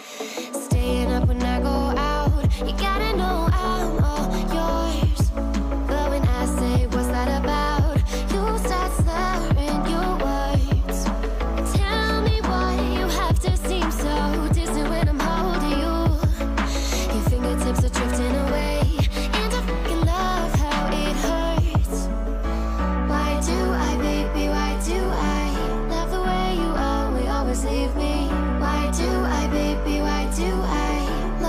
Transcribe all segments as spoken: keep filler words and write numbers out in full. Staying up when I go out, you gotta know I'm all yours. But when I say what's that about, you start slurring your words. Tell me why you have to seem so distant when I'm holding you. Your fingertips are drifting away, and I fucking love how it hurts. Why do I, baby, why do I love the way you are, we always leave me. Do I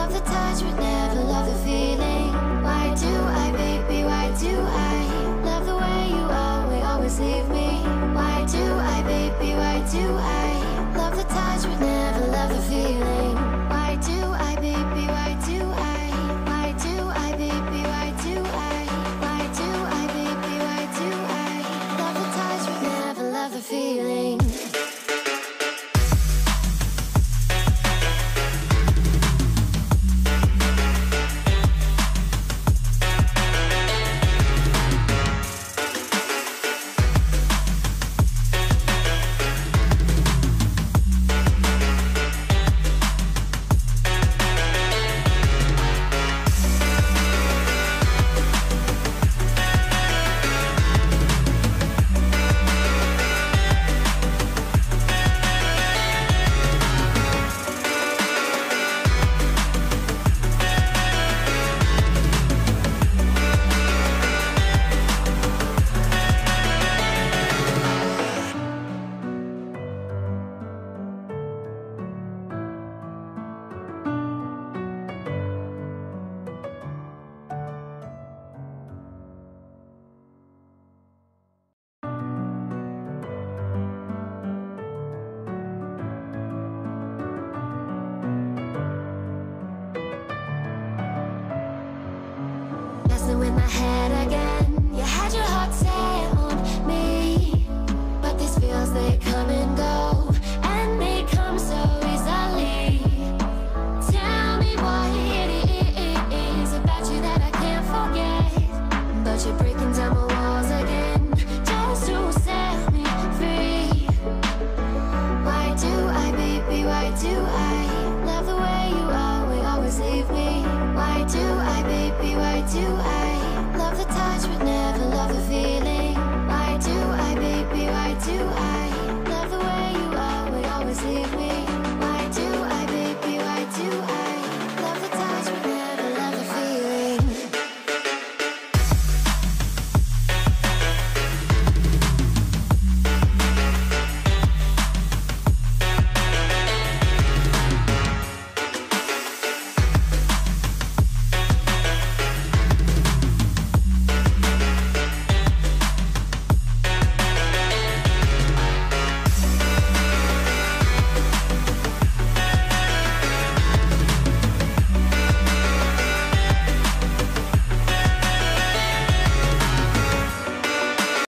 love the touch but never love the feeling?